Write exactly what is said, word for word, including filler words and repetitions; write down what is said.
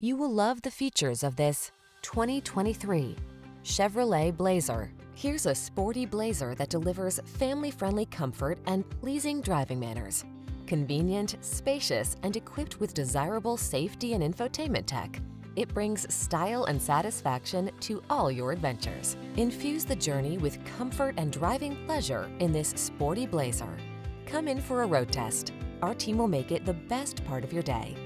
You will love the features of this twenty twenty-three Chevrolet Blazer. Here's a sporty Blazer that delivers family-friendly comfort and pleasing driving manners. Convenient, spacious, and equipped with desirable safety and infotainment tech, it brings style and satisfaction to all your adventures. Infuse the journey with comfort and driving pleasure in this sporty Blazer. Come in for a road test. Our team will make it the best part of your day.